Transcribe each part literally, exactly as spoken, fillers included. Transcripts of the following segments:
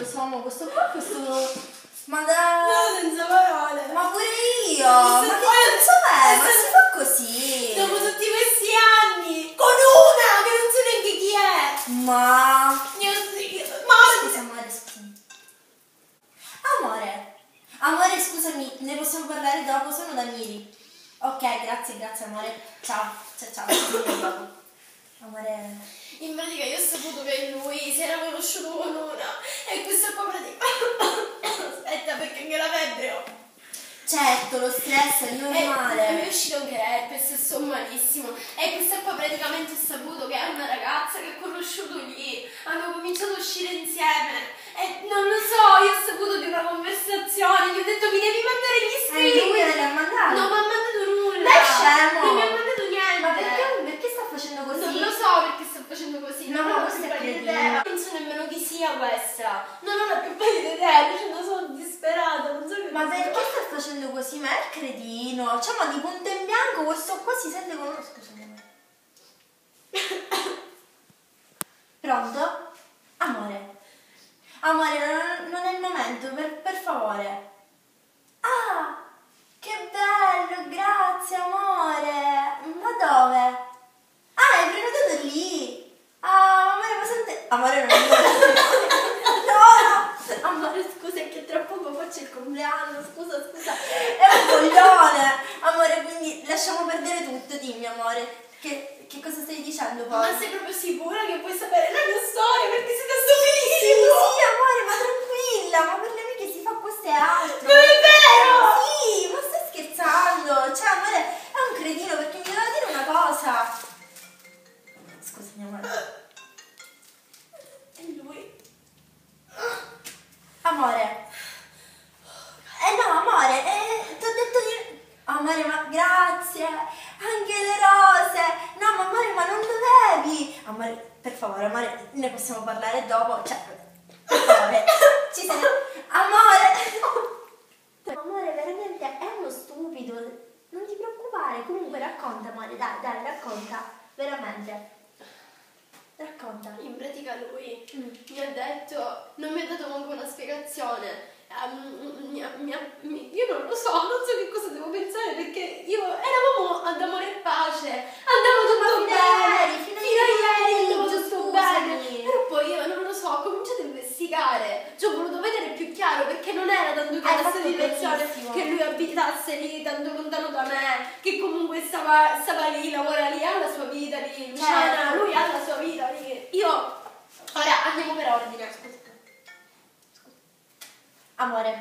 lo so, ma questo qua, questo... Ma da... No, senza parole. Ma pure io! Ma che cazzo è? Ma si fa così? Dopo tutti questi anni! Con una! Che non so neanche chi è! Ma... Io... Ma... Scusa, amore, scusami. Amore! Amore, scusami, ne possiamo parlare dopo, sono da Miri. Ok, grazie, grazie amore. Ciao, ciao, ciao. Ciao. Amore, in pratica io ho saputo che lui si era conosciuto con una e questa qua pratica... Aspetta, perché mi ho la febbre, oh. Certo, lo stress è normale. Mi è uscito che herpes e sto malissimo. E questa qua praticamente ho saputo che è una ragazza che ho conosciuto lì. Hanno cominciato a uscire insieme. E non lo so, io ho saputo di una conversazione. Gli ho detto mi devi mandare gli scritti. E lui non l'ha mandato? Non mi ha mandato nulla. Ma è scemo. Non mi ha mandato niente. Ma perché, perché sta facendo così? Non lo so perché sta facendo così. Non, non ho la più pallida idea. Non so nemmeno chi sia questa. Non ho la più pallida idea. Non sono disperata. Non so che... Ma perché sta facendo così? Ma è il cretino. Cioè, ma di punto in bianco questo qua si sente con... Scusami. Pronto? Amore. Amore, non, non è il momento, per, per favore. Ah, che bello, grazie amore. Ma dove? Ah, è prenotato lì. Ah, amore, ma senti... Amore, non è no, no. Amore, scusa, è che tra poco faccio il compleanno, scusa, scusa. È un coglione. Amore, quindi lasciamo perdere tutto, dimmi amore. Che... Che cosa stai dicendo poi? Ma sei proprio sicura che puoi sapere la mia storia? Perché siete stupidissimi! Sì, sì, amore, ma tranquilla! Ma per le amiche si fa questo e altro! Non è vero! Sì, ma stai scherzando! Cioè, amore, è un cretino perché mi doveva dire una cosa! Scusami, amore. E lui? Amore! Eh no, amore, eh, ti ho detto di... Amore, ma grazie! Anche le rose! No, ma amore, ma non dovevi! Amore, per favore, amore, ne possiamo parlare dopo? Cioè, per favore, ci sei... Amore! Amore, veramente è uno stupido! Non ti preoccupare, comunque racconta, amore, dai, dai, racconta, veramente. Racconta. In pratica lui mm. mi ha detto, non mi ha dato manco una spiegazione. Um, mia, mia, mia, io non lo so, non so che cosa devo pensare perché io eravamo ad amore e pace, andavo tutto bene, fino a ieri andavo tutto bene, però poi io non lo so, ho cominciato a investigare, cioè ho voluto vedere più chiaro perché non era tanto che questa direzione che lui abitasse lì tanto lontano da me, che comunque stava, stava lì, lavora lì, ha la sua vita lì, Luciana, lui ha la sua vita lì, io, ora andiamo per ordine, scusa. Amore,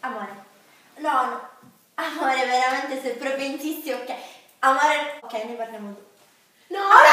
amore, no, no, amore veramente sei proprio in tisti, ok, amore, ok, ne parliamo dopo. No!